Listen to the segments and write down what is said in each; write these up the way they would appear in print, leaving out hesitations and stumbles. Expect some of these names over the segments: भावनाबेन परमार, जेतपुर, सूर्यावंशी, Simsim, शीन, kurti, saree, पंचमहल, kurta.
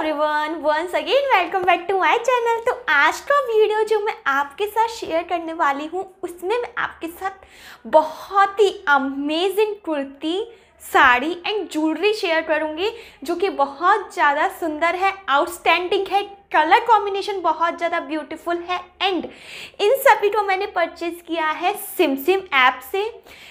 Everyone, once again welcome back to my channel. तो आज का वीडियो जो मैं आपके साथ शेयर करने वाली हूँ उसमें मैं आपके साथ बहुत ही amazing kurti, sari and jewellery share करूँगी जो कि बहुत ज़्यादा सुंदर है, आउटस्टैंडिंग है, कलर कॉम्बिनेशन बहुत ज़्यादा ब्यूटीफुल है। एंड इन सभी को मैंने परचेज़ किया है सिमसिम ऐप से।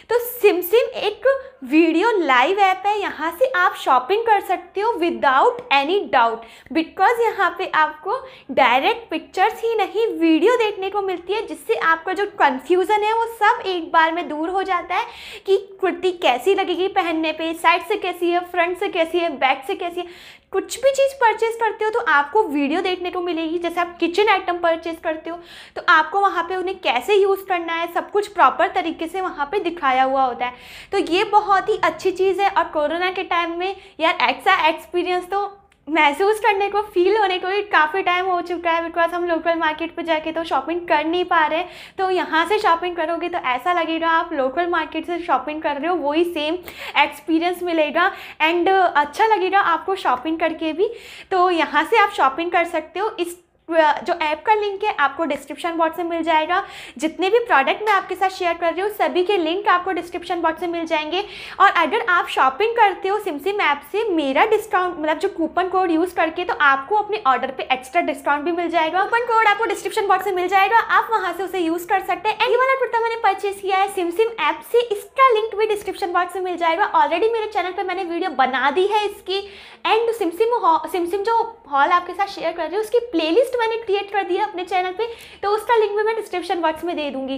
तो सिमसिम एक वीडियो लाइव ऐप है, यहाँ से आप शॉपिंग कर सकते हो विदाउट एनी डाउट, बिकॉज यहाँ पे आपको डायरेक्ट पिक्चर्स ही नहीं वीडियो देखने को मिलती है, जिससे आपका जो कन्फ्यूज़न है वो सब एक बार में दूर हो जाता है कि कुर्ती कैसी लगेगी पहनने पे, साइड से कैसी है, फ्रंट से कैसी है, बैक से कैसी है। कुछ भी चीज़ परचेज़ करते हो तो आपको वीडियो देखने को मिलेगी। जैसे आप किचन आइटम परचेज़ करते हो तो आपको वहाँ पे उन्हें कैसे यूज़ करना है सब कुछ प्रॉपर तरीके से वहाँ पे दिखाया हुआ होता है। तो ये बहुत ही अच्छी चीज़ है। और कोरोना के टाइम में यार ऐसा एक्सपीरियंस तो महसूस करने को, फील होने को भी काफ़ी टाइम हो चुका है, बिकॉज हम लोकल मार्केट पर जाके तो शॉपिंग कर नहीं पा रहे। तो यहाँ से शॉपिंग करोगे तो ऐसा लगेगा आप लोकल मार्केट से शॉपिंग कर रहे हो, वही सेम एक्सपीरियंस मिलेगा एंड अच्छा लगेगा आपको शॉपिंग करके भी। तो यहाँ से आप शॉपिंग कर सकते हो। इस जो ऐप का लिंक है आपको डिस्क्रिप्शन बॉक्स में मिल जाएगा। जितने भी प्रोडक्ट मैं आपके साथ शेयर कर रही हूँ सभी के लिंक आपको डिस्क्रिप्शन बॉक्स में मिल जाएंगे। और अगर आप शॉपिंग करते हो सिमसिम ऐप से मेरा डिस्काउंट मतलब जो कूपन कोड यूज़ करके, तो आपको अपने ऑर्डर पे एक्स्ट्रा डिस्काउंट भी मिल जाएगा। कूपन कोड आपको डिस्क्रिप्शन बॉक्स में मिल जाएगा, आप वहाँ से उसे यूज़ कर सकते हैं। एंड ये वाला कुर्ता मैंने परचेज किया है सिमसिम ऐप से, इसका लिंक भी डिस्क्रिप्शन बॉक्स में मिल जाएगा। ऑलरेडी मेरे चैनल पर मैंने वीडियो बना दी है इसकी। एंड सिमसिम जो हॉल आपके साथ शेयर कर रही हूँ उसकी प्लेलिस्ट मैंने क्रिएट कर दिया अपने चैनल पे, तो उसका लिंक भी मैं डिस्क्रिप्शन बॉक्स में दे दूंगी।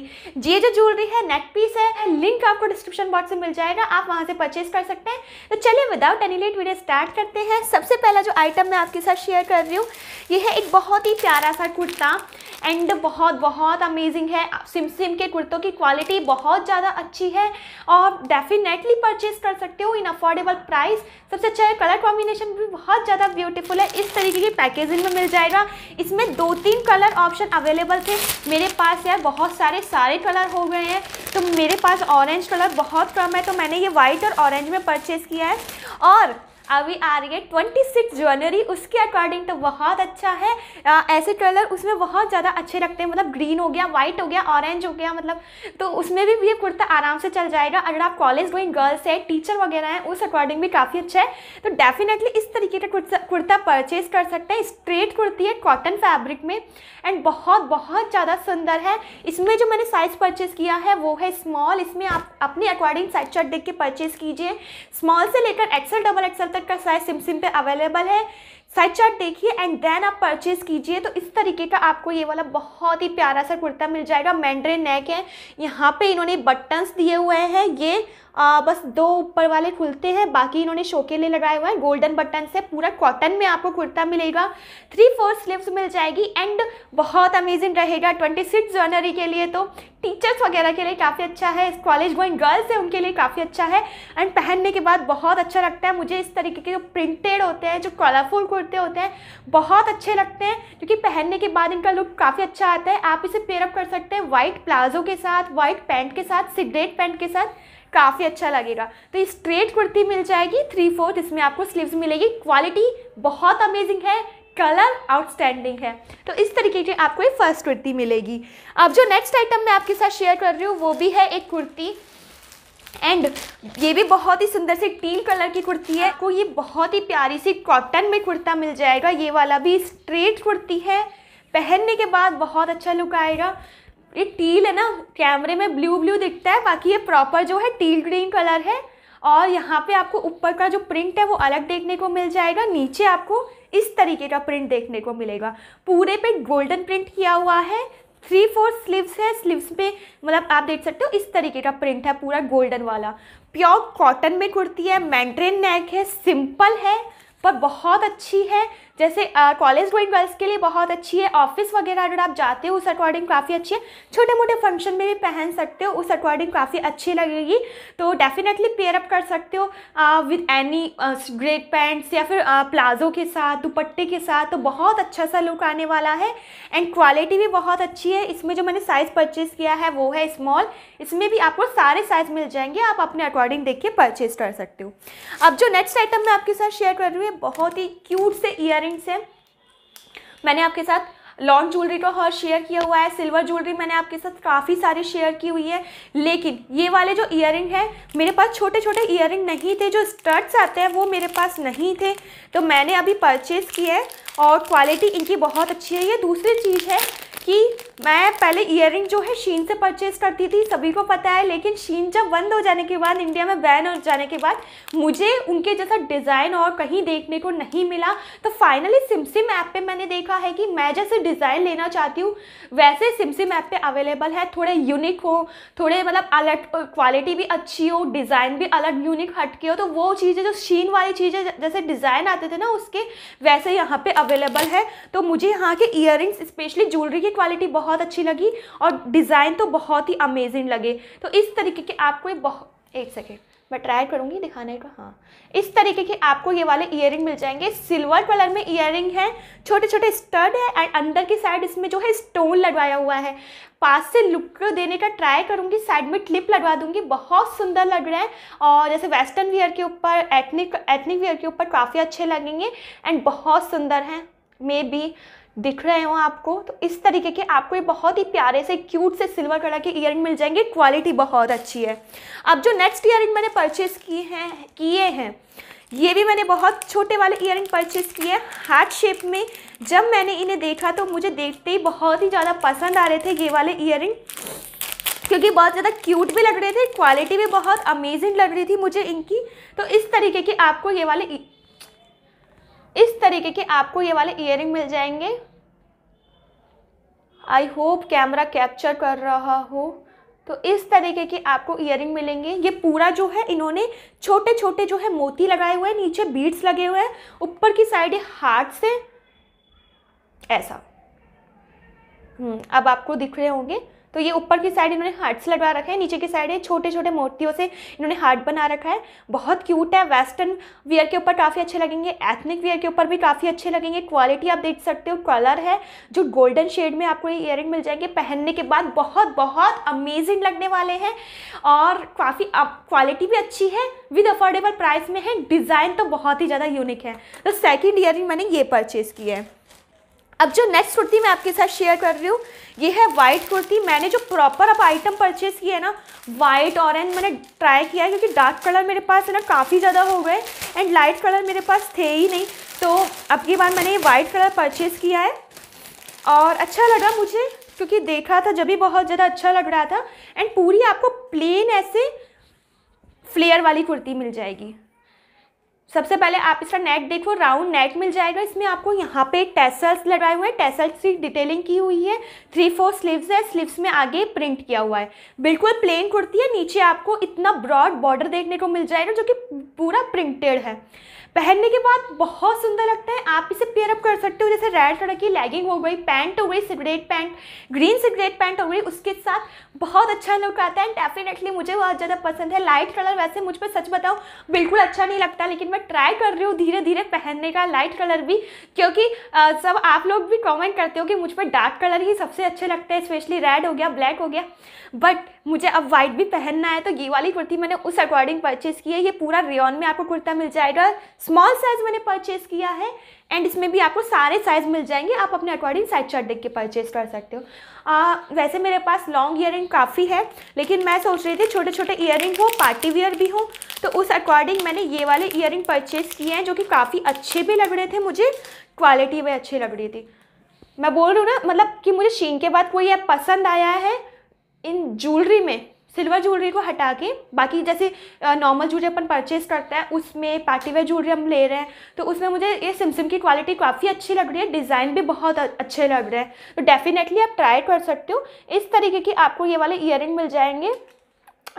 ये जो ज्वेलरी है, नेक पीस है, लिंक आपको डिस्क्रिप्शन बॉक्स में मिल जाएगा, आप वहां से परचेज कर सकते हैं। तो चलिए without any late video start करते हैं। सबसे पहला जो आइटम मैं आपके साथ शेयर कर रही हूँ ये है एक बहुत ही प्यारा सा कुर्ता एंड बहुत अमेजिंग है। सिमसिम के कुर्तों की क्वालिटी बहुत ज़्यादा अच्छी है और डेफिनेटली परचेज कर सकते हो इन अफोर्डेबल प्राइस। सबसे अच्छा है, कलर कॉम्बिनेशन भी बहुत ज़्यादा ब्यूटीफुल है। इस तरीके की पैकेजिंग में मिल जाएगा। इसमें 2-3 कलर ऑप्शन अवेलेबल थे मेरे पास, यार बहुत सारे कलर हो गए हैं। तो मेरे पास ऑरेंज कलर बहुत कम है, तो मैंने ये वाइट और ऑरेंज में परचेज़ किया है। और अभी आ रही है 26 जनवरी, उसके अकॉर्डिंग तो बहुत अच्छा है। ऐसे कलर उसमें बहुत ज़्यादा अच्छे लगते हैं, मतलब ग्रीन हो गया, वाइट हो गया, ऑरेंज हो गया, मतलब तो उसमें भी ये कुर्ता आराम से चल जाएगा। अगर आप कॉलेज गोइंग गर्ल्स है, टीचर वगैरह हैं, उस अकॉर्डिंग भी काफ़ी अच्छा है। तो डेफिनेटली इस तरीके का कुर्ता परचेज कर सकते हैं। स्ट्रेट कुर्ती है कॉटन फैब्रिक में एंड बहुत ज़्यादा सुंदर है। इसमें जो मैंने साइज़ परचेज़ किया है वो है स्मॉल। इसमें आप अपने अकॉर्डिंग साइज चार्ट देख के परचेज़ कीजिए। स्मॉल से लेकर एक्सेल, डबल एक्सेल तक का साइज सिमसिम पे अवेलेबल है। साइड चार्ट देखिए एंड देन आप परचेज़ कीजिए। तो इस तरीके का आपको ये वाला बहुत ही प्यारा सा कुर्ता मिल जाएगा। मैंड्रेन नेक है, यहाँ पे इन्होंने बटन्स दिए हुए हैं, ये बस 2 ऊपर वाले खुलते हैं, बाकी इन्होंने शो के लिए लगाए हुए हैं। गोल्डन बटन्स है, पूरा कॉटन में आपको कुर्ता मिलेगा। 3/4 स्लीव्स मिल जाएगी एंड बहुत अमेजिंग रहेगा 26 जनवरी के लिए। तो टीचर्स वगैरह के लिए काफ़ी अच्छा है, कॉलेज गोइंग गर्ल्स है उनके लिए काफ़ी अच्छा है एंड पहनने के बाद बहुत अच्छा लगता है। मुझे इस तरीके के जो प्रिंटेड होते हैं, जो कलरफुल कुर्ते होते हैं, बहुत अच्छे लगते हैं क्योंकि पहनने के बाद इनका लुक काफ़ी अच्छा आता है। आप इसे पेयरअप कर सकते हैं वाइट प्लाजो के साथ, वाइट पैंट के साथ, सिगरेट पैंट के साथ, काफ़ी अच्छा लगेगा। तो ये स्ट्रेट कुर्ती मिल जाएगी 3/4, इसमें आपको स्लीव्स मिलेगी। क्वालिटी बहुत अमेजिंग है, कलर आउटस्टैंडिंग है। तो इस तरीके की आपको ये फर्स्ट कुर्ती मिलेगी। अब जो नेक्स्ट आइटम मैं आपके साथ शेयर कर रही हूँ वो भी है एक कुर्ती एंड ये भी बहुत ही सुंदर सी टील कलर की कुर्ती है। आपको ये बहुत ही प्यारी सी कॉटन में कुर्ता मिल जाएगा। ये वाला भी स्ट्रेट कुर्ती है, पहनने के बाद बहुत अच्छा लुक आएगा। ये टील है ना, कैमरे में ब्लू दिखता है, बाकी ये प्रॉपर जो है टील ग्रीन कलर है। और यहाँ पे आपको ऊपर का जो प्रिंट है वो अलग देखने को मिल जाएगा, नीचे आपको इस तरीके का प्रिंट देखने को मिलेगा। पूरे पे गोल्डन प्रिंट किया हुआ है। 3/4 स्लीव्स है, स्लीव्स पे मतलब आप देख सकते हो इस तरीके का प्रिंट है, पूरा गोल्डन वाला। प्योर कॉटन में कुर्ती है, मैंड्रेन नेक है, सिंपल है पर बहुत अच्छी है। जैसे कॉलेज गोइंग गर्ल्स के लिए बहुत अच्छी है, ऑफिस वगैरह अगर आप जाते हो उस अकॉर्डिंग काफ़ी अच्छी है, छोटे मोटे फंक्शन में भी पहन सकते हो, उस अकॉर्डिंग काफ़ी अच्छी लगेगी। तो डेफिनेटली पेयरअप कर सकते हो विद एनी ग्रेट पैंट्स या फिर प्लाजो के साथ, दुपट्टे के साथ, तो बहुत अच्छा सा लुक आने वाला है एंड क्वालिटी भी बहुत अच्छी है। इसमें जो मैंने साइज़ परचेज़ किया है वो है स्मॉल। इसमें भी आपको सारे साइज़ मिल जाएंगे, आप अपने अकॉर्डिंग देख के परचेज़ कर सकते हो। अब जो नेक्स्ट आइटम मैं आपके साथ शेयर कर रही हूँ ये बहुत ही क्यूट से ईयररिंग्स हैं। मैंने आपके साथ लॉन्ग ज्वेलरी तो हर शेयर किया हुआ है, सिल्वर ज्वेलरी मैंने आपके साथ काफ़ी सारी शेयर की हुई है, लेकिन ये वाले जो ईयररिंग है मेरे पास छोटे छोटे ईयररिंग नहीं थे, जो स्टड्स आते हैं वो मेरे पास नहीं थे, तो मैंने अभी परचेज़ किए हैं और क्वालिटी इनकी बहुत अच्छी है। ये दूसरी चीज़ है कि मैं पहले ईयररिंग जो है शीन से परचेज़ करती थी, सभी को पता है, लेकिन शीन जब बंद हो जाने के बाद, इंडिया में बैन हो जाने के बाद मुझे उनके जैसा डिज़ाइन और कहीं देखने को नहीं मिला। तो फाइनली सिमसिम ऐप पे मैंने देखा है कि मैं जैसे डिज़ाइन लेना चाहती हूँ वैसे सिमसिम ऐप पे अवेलेबल है। थोड़े यूनिक हो, थोड़े मतलब अलग, क्वालिटी भी अच्छी हो, डिज़ाइन भी अलग यूनिक हटके हो, तो वो चीज़ें जो शीन वाली चीज़ें जैसे डिज़ाइन आते थे ना उसके वैसे यहाँ पर अवेलेबल है। तो मुझे यहाँ के ईयररिंग्स स्पेशली ज्वेलरी की क्वालिटी बहुत अच्छी लगी और डिज़ाइन तो बहुत ही अमेजिंग लगे। तो इस तरीके के आपको एक सेकेंड मैं ट्राई करूँगी दिखाने का। हाँ, इस तरीके के आपको ये वाले ईयररिंग मिल जाएंगे। सिल्वर कलर में ईयररिंग है, छोटे छोटे स्टड है एंड अंदर की साइड इसमें जो है स्टोन लगवाया हुआ है। पास से लुक देने का ट्राई करूँगी, साइड में क्लिप लगवा दूँगी। बहुत सुंदर लग रहा है और जैसे वेस्टर्न वियर के ऊपर, एथनिक वियर के ऊपर काफ़ी अच्छे लगेंगे एंड बहुत सुंदर हैं, मे बी दिख रहे हो आपको। तो इस तरीके के आपको ये बहुत ही प्यारे से क्यूट से सिल्वर कलर के ईयरिंग मिल जाएंगे, क्वालिटी बहुत अच्छी है। अब जो नेक्स्ट ईयरिंग मैंने परचेज़ किए हैं ये भी मैंने बहुत छोटे वाले ईयरिंग परचेज़ किए हैं हार्ट शेप में। जब मैंने इन्हें देखा तो मुझे देखते ही बहुत ही ज़्यादा पसंद आ रहे थे ये वाले ईयरिंग, क्योंकि बहुत ज़्यादा क्यूट भी लग रहे थे, क्वालिटी भी बहुत अमेजिंग लग रही थी मुझे इनकी। तो इस तरीके के आपको ये वाले ईयररिंग मिल जाएंगे। आई होप कैमरा कैप्चर कर रहा हो। तो इस तरीके के आपको ईयररिंग मिलेंगे। ये पूरा जो है इन्होंने छोटे छोटे जो है मोती लगाए हुए हैं, नीचे बीड्स लगे हुए हैं, ऊपर की साइड हार्ट से ऐसा अब आपको दिख रहे होंगे। तो ये ऊपर की साइड इन्होंने हार्ट्स लगा रखे हैं, नीचे की साइड छोटे छोटे मोतियों से इन्होंने हार्ट बना रखा है। बहुत क्यूट है, वेस्टर्न वियर के ऊपर काफ़ी अच्छे लगेंगे, एथनिक वियर के ऊपर भी काफ़ी अच्छे लगेंगे। क्वालिटी आप देख सकते हो, कलर है जो गोल्डन शेड में आपको ये ईयररिंग मिल जाएंगे। पहनने के बाद बहुत बहुत अमेजिंग लगने वाले हैं और काफ़ी क्वालिटी भी अच्छी है, विद अफोर्डेबल प्राइस में है, डिज़ाइन तो बहुत ही ज़्यादा यूनिक है। तो सेकेंड ईयररिंग मैंने ये परचेज़ की है। अब जो नेक्स्ट कुर्ती मैं आपके साथ शेयर कर रही हूँ ये है वाइट कुर्ती। मैंने जो प्रॉपर अब आइटम परचेज़ किए ना, वाइट ऑरेंज मैंने ट्राई किया है, क्योंकि डार्क कलर मेरे पास है ना काफ़ी ज़्यादा हो गए एंड लाइट कलर मेरे पास थे ही नहीं, तो अब की बार मैंने ये वाइट कलर परचेज़ किया है और अच्छा लगा मुझे, क्योंकि देखा था जब भी बहुत ज़्यादा अच्छा लग रहा था। एंड पूरी आपको प्लेन ऐसे फ्लेयर वाली कुर्ती मिल जाएगी। सबसे पहले आप इसका नेक देखो, राउंड नेक मिल जाएगा। इसमें आपको यहाँ पे टैसल्स लगाए हुए हैं, टैसल्स की डिटेलिंग की हुई है। 3/4 स्लीव्स है, स्लीव्स में आगे प्रिंट किया हुआ है। बिल्कुल प्लेन कुर्ती है, नीचे आपको इतना ब्रॉड बॉर्डर देखने को मिल जाएगा जो कि पूरा प्रिंटेड है। पहनने के बाद बहुत सुंदर लगता है। आप इसे पेयर अप कर सकते हो, जैसे रेड कलर की लेगिंग हो गई, पैंट हो गई, cigarette pant, green cigarette pant हो गई, उसके साथ बहुत अच्छा लुक आता है। डेफिनेटली मुझे बहुत ज़्यादा पसंद है। लाइट कलर वैसे मुझ पर सच बताऊँ बिल्कुल अच्छा नहीं लगता, लेकिन मैं ट्राई कर रही हूँ धीरे धीरे पहनने का लाइट कलर भी, क्योंकि सब आप लोग भी कॉमेंट करते हो कि मुझ पर डार्क कलर ही सबसे अच्छे लगते हैं, स्पेशली रेड हो गया, ब्लैक हो गया। बट मुझे अब वाइट भी पहनना है, तो ये वाली कुर्ती मैंने उस अकॉर्डिंग परचेज़ की है। ये पूरा रेयॉन में आपको कुर्ता मिल जाएगा। स्मॉल साइज़ मैंने परचेज़ किया है एंड इसमें भी आपको सारे साइज़ मिल जाएंगे। आप अपने अकॉर्डिंग साइज चार्ट देख के परचेज़ कर सकते हो। वैसे मेरे पास लॉन्ग ईयररिंग काफ़ी है, लेकिन मैं सोच रही थी छोटे छोटे ईयररिंग हो, पार्टी वियर भी हो, तो उस अकॉर्डिंग मैंने ये वाले ईयररिंग परचेज़ किए हैं, जो कि काफ़ी अच्छे भी लग रहे थे मुझे, क्वालिटी भी अच्छी लग रही थी। मैं बोल रही हूँ ना, मतलब कि मुझे शीन के बाद कोई ऐप पसंद आया है इन ज्वेलरी में, सिल्वर ज्वेलरी को हटा के। बाकी जैसे नॉर्मल ज्वेलरी अपन परचेज़ करते हैं उसमें, पार्टी वेयर ज्वेलरी हम ले रहे हैं, तो उसमें मुझे ये सिमसिम की क्वालिटी काफ़ी अच्छी लग रही है, डिज़ाइन भी बहुत अच्छे लग रहे हैं। तो डेफिनेटली आप ट्राई कर सकते हो। इस तरीके के आपको ये वाले ईयररिंग मिल जाएंगे।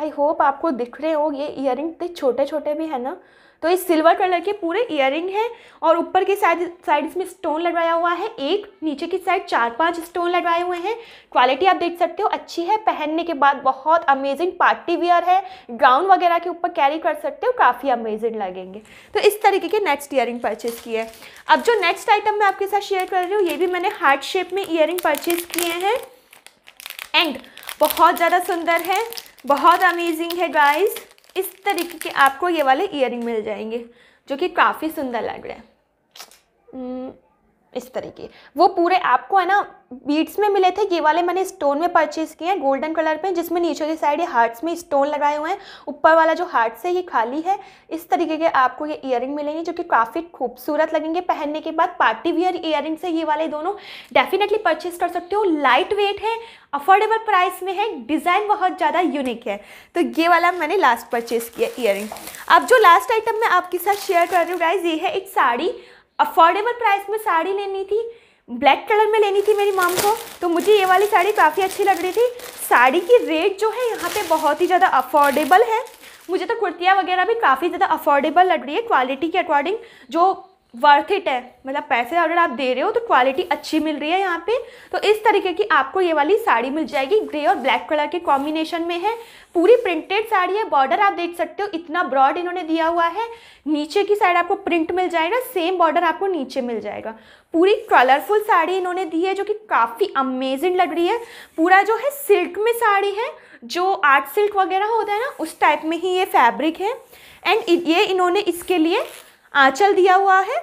आई होप आपको दिख रहे हो, ये ईयररिंग तो छोटे छोटे भी है ना। तो ये सिल्वर कलर के पूरे ईयररिंग हैं और ऊपर की साइड इसमें स्टोन लगाया हुआ है एक, नीचे की साइड 4-5 स्टोन लगाए हुए हैं। क्वालिटी आप देख सकते हो, अच्छी है। पहनने के बाद बहुत अमेजिंग पार्टी वियर है, गाउन वगैरह के ऊपर कैरी कर सकते हो, काफ़ी अमेजिंग लगेंगे। तो इस तरीके के नेक्स्ट ईयररिंग परचेज़ किए हैं। अब जो नेक्स्ट आइटम मैं आपके साथ शेयर कर रही हूँ ये भी मैंने हार्ट शेप में ईयररिंग परचेज़ किए हैं एंड बहुत ज़्यादा सुंदर है, बहुत अमेजिंग है गाइज। इस तरीके के आपको ये वाले ईयररिंग मिल जाएंगे। जो कि काफ़ी सुंदर लग रहा है। इस तरीके वो पूरे आपको है ना बीट्स में मिले थे, ये वाले मैंने स्टोन में परचेज़ किए हैं गोल्डन कलर पे, जिसमें नीचे की साइड ये हार्ट्स में स्टोन लगाए हुए हैं, ऊपर वाला जो हार्ट्स है ये खाली है। इस तरीके के आपको ये ईयरिंग मिलेंगे जो कि काफ़ी खूबसूरत लगेंगे पहनने के बाद। पार्टी वियर ईयरिंग्स है ये वाले दोनों, डेफिनेटली परचेज़ कर सकते हो। लाइट वेट है, अफोर्डेबल प्राइस में है, डिज़ाइन बहुत ज़्यादा यूनिक है। तो ये वाला मैंने लास्ट परचेज़ किया ईयरिंग। अब जो लास्ट आइटम मैं आपके साथ शेयर कर रही हूँ गाइस, ये है एक साड़ी। अफोर्डेबल प्राइस में साड़ी लेनी थी, ब्लैक कलर में लेनी थी मेरी मॉम को, तो मुझे ये वाली साड़ी काफ़ी अच्छी लग रही थी। साड़ी की रेट जो है यहाँ पे बहुत ही ज़्यादा अफोर्डेबल है। मुझे तो कुर्तियाँ वगैरह भी काफ़ी ज़्यादा अफोर्डेबल लग रही है, क्वालिटी के अकॉर्डिंग जो वर्थ इट है, मतलब पैसे अगर आप दे रहे हो तो क्वालिटी अच्छी मिल रही है यहाँ पे। तो इस तरीके की आपको ये वाली साड़ी मिल जाएगी, ग्रे और ब्लैक कलर के कॉम्बिनेशन में है। पूरी प्रिंटेड साड़ी है, बॉर्डर आप देख सकते हो इतना ब्रॉड इन्होंने दिया हुआ है। नीचे की साइड आपको प्रिंट मिल जाएगा, सेम बॉर्डर आपको नीचे मिल जाएगा। पूरी कलरफुल साड़ी इन्होंने दी है जो कि काफ़ी अमेजिंग लग रही है। पूरा जो है सिल्क में साड़ी है, जो आर्ट सिल्क वगैरह होता है ना उस टाइप में ही ये फैब्रिक है। एंड ये इन्होंने इसके लिए आंचल दिया हुआ है,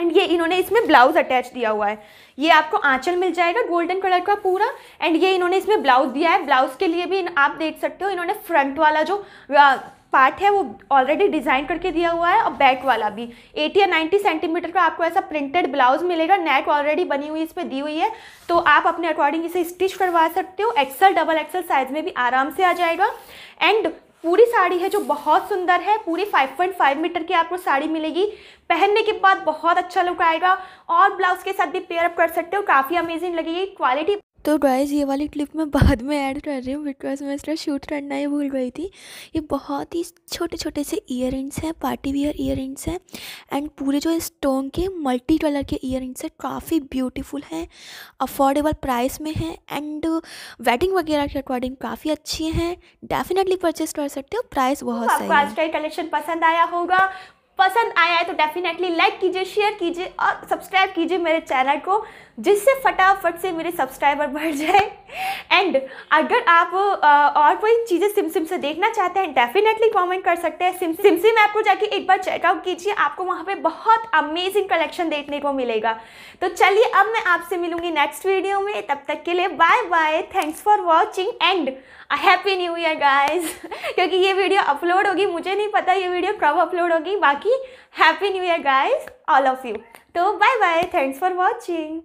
एंड ये इन्होंने इसमें ब्लाउज अटैच दिया हुआ है। ये आपको आंचल मिल जाएगा गोल्डन कलर का पूरा, एंड ये इन्होंने इसमें ब्लाउज दिया है। ब्लाउज के लिए भी आप देख सकते हो इन्होंने फ्रंट वाला जो पार्ट है वो ऑलरेडी डिज़ाइन करके दिया हुआ है, और बैक वाला भी 80 या 90 सेंटीमीटर का आपको ऐसा प्रिंटेड ब्लाउज मिलेगा। नेक ऑलरेडी बनी हुई इस पर दी हुई है, तो आप अपने अकॉर्डिंग इसे स्टिच करवा सकते हो। एक्सेल डबल एक्सेल साइज में भी आराम से आ जाएगा। एंड पूरी साड़ी है जो बहुत सुंदर है, पूरी 5.5 मीटर की आपको साड़ी मिलेगी। पहनने के बाद बहुत अच्छा लुक आएगा, और ब्लाउज के साथ भी पेयर अप कर सकते हो, काफ़ी अमेजिंग लगेगी क्वालिटी। तो गाइस ये वाली क्लिप मैं बाद में ऐड कर रही हूँ बिकॉज मैं इसका शूट करना ही भूल गई थी। ये बहुत ही छोटे छोटे से ईयरिंग्स हैं, पार्टी वियर ईयरिंग्स हैं, एंड पूरे जो स्टोन के मल्टी कलर के ईयरिंग्स हैं, काफ़ी ब्यूटीफुल हैं, अफोर्डेबल प्राइस में हैं, एंड वेडिंग वगैरह के अकॉर्डिंग काफ़ी अच्छी हैं। डेफिनेटली परचेस कर सकते हो, प्राइस बहुत सही है। आपको आज का कलेक्शन पसंद आया होगा, पसंद आया है तो डेफिनेटली लाइक कीजिए, शेयर कीजिए और सब्सक्राइब कीजिए मेरे चैनल को, जिससे फटाफट से मेरे सब्सक्राइबर बढ़ जाए। एंड अगर आप और कोई चीज़ें सिमसिम से देखना चाहते हैं डेफिनेटली कमेंट कर सकते हैं। सिमसिम ऐप को जाके एक बार चेकआउट कीजिए, आपको वहाँ पे बहुत अमेजिंग कलेक्शन देखने को मिलेगा। तो चलिए अब मैं आपसे मिलूंगी नेक्स्ट वीडियो में, तब तक के लिए bye bye, thanks for watching and happy new year guys. क्योंकि ये वीडियो अपलोड होगी, मुझे नहीं पता ये वीडियो कब अपलोड होगी, बाकी happy new year guys all of you. तो bye bye, thanks for watching.